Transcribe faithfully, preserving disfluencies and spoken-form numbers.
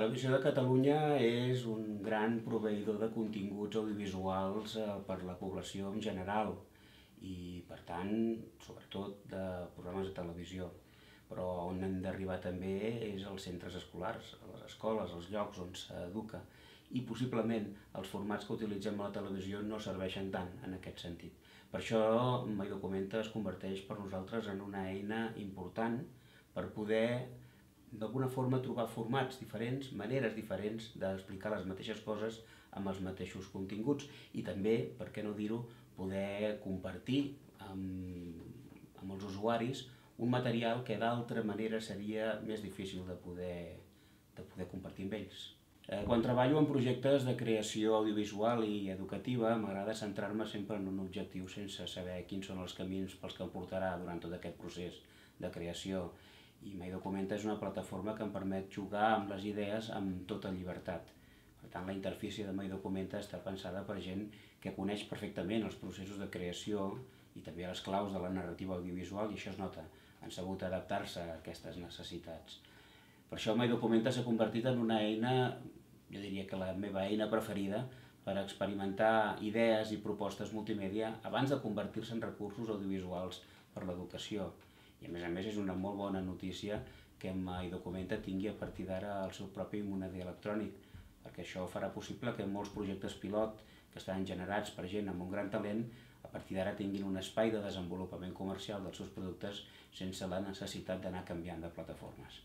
La Televisió de Catalunya és un gran proveïdor de continguts audiovisuals per la població en general i, per tant, sobretot de programes de televisió. Però on hem d'arribar també és als centres escolars, a les escoles, als llocs on s'educa. I possiblement els formats que utilitzem a la televisió no serveixen tant en aquest sentit. Per això MyDocumenta es converteix per nosaltres en una eina important per poder, d'alguna forma, trobar formats diferents, maneres diferents d'explicar les mateixes coses amb els mateixos continguts i també, per què no dir-ho, poder compartir amb, amb els usuaris un material que d'altra manera seria més difícil de poder, de poder compartir amb ells. Quan treballo en projectes de creació audiovisual i educativa m'agrada centrar-me sempre en un objectiu sense saber quins són els camins pels que em portarà durant tot aquest procés de creació. I MyDocumenta és una plataforma que em permet jugar amb les idees amb tota llibertat. Per tant, la interfície de MyDocumenta està pensada per gent que coneix perfectament els processos de creació i també les claus de la narrativa audiovisual, i això es nota, han sabut adaptar-se a aquestes necessitats. Per això MyDocumenta s'ha convertit en una eina, jo diria que la meva eina preferida, per experimentar idees i propostes multimèdia abans de convertir-se en recursos audiovisuals per l'educació. I a més a més és una molt bona notícia que MyDocumenta tingui a partir d'ara el seu propi moneder electrònic, perquè això farà possible que molts projectes pilot que estan generats per gent amb un gran talent a partir d'ara tinguin un espai de desenvolupament comercial dels seus productes sense la necessitat d'anar canviant de plataformes.